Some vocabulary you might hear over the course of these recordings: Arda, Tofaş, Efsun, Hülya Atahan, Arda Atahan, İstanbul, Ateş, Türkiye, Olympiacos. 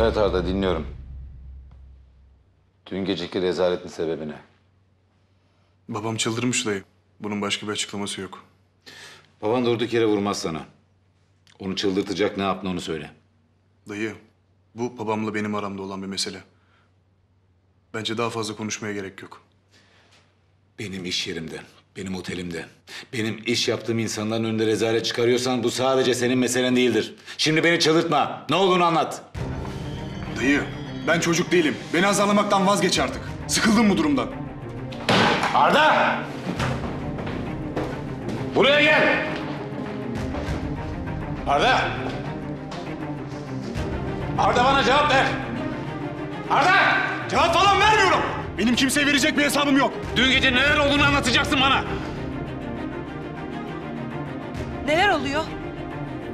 Evet Arda, dinliyorum. Dün geceki rezaletin sebebi ne? Babam çıldırmış dayı. Bunun başka bir açıklaması yok. Baban durduk yere vurmaz sana. Onu çıldırtacak ne yaptın onu söyle. Dayı, bu babamla benim aramda olan bir mesele. Bence daha fazla konuşmaya gerek yok. Benim iş yerimde, benim otelimde, benim iş yaptığım insanların önünde rezalet çıkarıyorsan bu sadece senin meselen değildir. Şimdi beni çıldırtma. Ne olduğunu anlat. Dayı, ben çocuk değilim. Beni azarlamaktan vazgeç artık. Sıkıldım bu durumdan. Arda! Buraya gel! Arda! Arda bana cevap ver! Arda! Cevap falan vermiyorum! Benim kimseye verecek bir hesabım yok. Dün gece neler olduğunu anlatacaksın bana. Neler oluyor?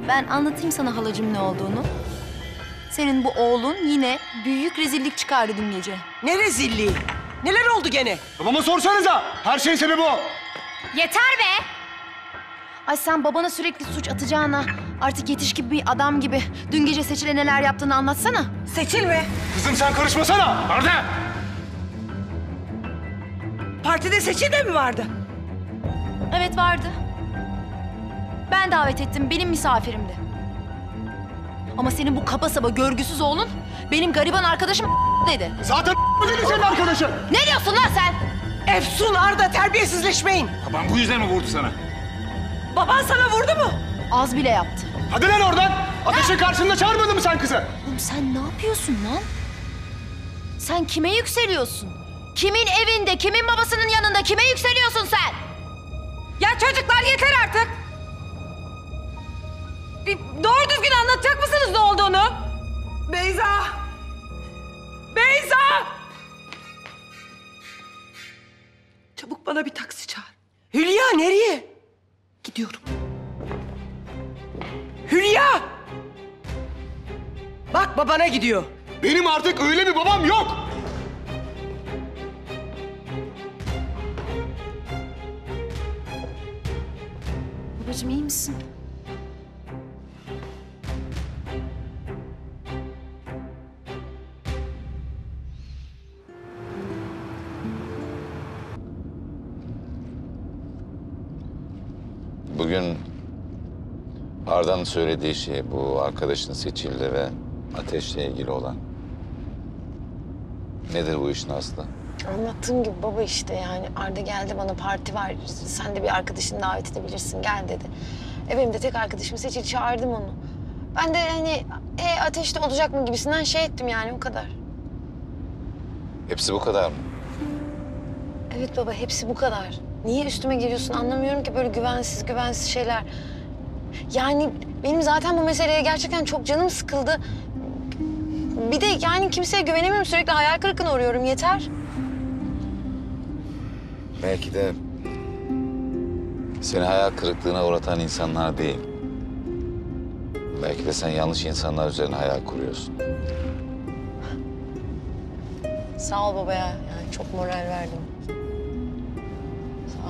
Ben anlatayım sana halacığım ne olduğunu. Senin bu oğlun yine büyük rezillik çıkardı dün gece. Ne rezilliği? Neler oldu gene? Babama sorsanıza. Her şeyin sebebi o. Yeter be! Ay sen babana sürekli suç atacağına artık yetişkin bir adam gibi dün gece Seçil'e neler yaptığını anlatsana. Seçil mi? Kızım sen karışmasana. Arda! Partide Seçil de mi vardı? Evet vardı. Ben davet ettim. Benim misafirimdi. Ama senin bu kaba saba görgüsüz oğlun benim gariban arkadaşım dedi. Zaten dedi senin arkadaşın. Ne diyorsun lan sen? Efsun, Arda terbiyesizleşmeyin. Baban bu yüzden mi vurdu sana? Baban sana vurdu mu? Az bile yaptı. Hadi lan oradan. Ateşin karşında çağırmadın mı sen kızı? Oğlum sen ne yapıyorsun lan? Sen kime yükseliyorsun? Kimin evinde, kimin babasının yanında kime yükseliyorsun sen? Ya çocuklar yeter artık. Bir doğru düzgün anlatacak mısınız ne olduğunu? Beyza! Beyza! Çabuk bana bir taksi çağır. Hülya nereye? Gidiyorum. Hülya! Bak babana gidiyor. Benim artık öyle bir babam yok. Babacığım iyi misin? Bugün Arda'nın söylediği şey bu arkadaşın Seçil'le ve Ateş'le ilgili olan. Nedir bu işin aslı? Anlattığım gibi baba işte yani Arda geldi bana parti var, sen de bir arkadaşını davet edebilirsin gel dedi. Benim de tek arkadaşım Seçil, çağırdım onu. Ben de hani Ateş'te olacak mı gibisinden şey ettim yani o kadar. Hepsi bu kadar mı? Evet baba hepsi bu kadar. Niye üstüme geliyorsun anlamıyorum ki böyle güvensiz şeyler. Yani benim zaten bu meseleye gerçekten çok canım sıkıldı. Bir de yani kimseye güvenemiyorum, sürekli hayal kırıklığına uğruyorum yeter. Belki de seni hayal kırıklığına uğratan insanlar değil. Belki de sen yanlış insanlar üzerine hayal kuruyorsun. Sağ ol baba ya. Yani çok moral verdim. Sağ